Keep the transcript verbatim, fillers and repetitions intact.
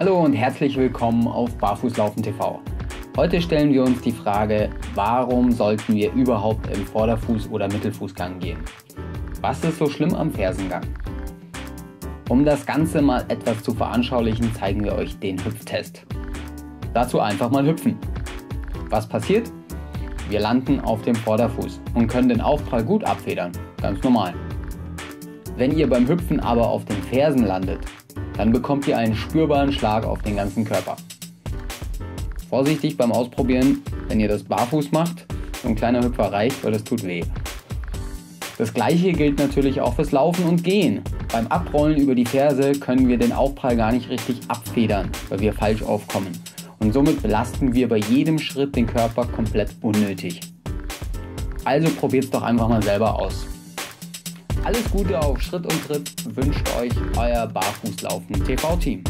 Hallo und herzlich willkommen auf Barfußlaufen T V. Heute stellen wir uns die Frage, warum sollten wir überhaupt im Vorderfuß- oder Mittelfußgang gehen? Was ist so schlimm am Fersengang? Um das Ganze mal etwas zu veranschaulichen, zeigen wir euch den Hüpftest. Dazu einfach mal hüpfen. Was passiert? Wir landen auf dem Vorderfuß und können den Aufprall gut abfedern, ganz normal. Wenn ihr beim Hüpfen aber auf den Fersen landet, dann bekommt ihr einen spürbaren Schlag auf den ganzen Körper. Vorsichtig beim Ausprobieren, wenn ihr das barfuß macht, so ein kleiner Hüpfer reicht, weil das tut weh. Das gleiche gilt natürlich auch fürs Laufen und Gehen. Beim Abrollen über die Ferse können wir den Aufprall gar nicht richtig abfedern, weil wir falsch aufkommen. Und somit belasten wir bei jedem Schritt den Körper komplett unnötig. Also probiert's doch einfach mal selber aus. Alles Gute auf Schritt und Tritt wünscht euch euer Barfußlaufen T V Team.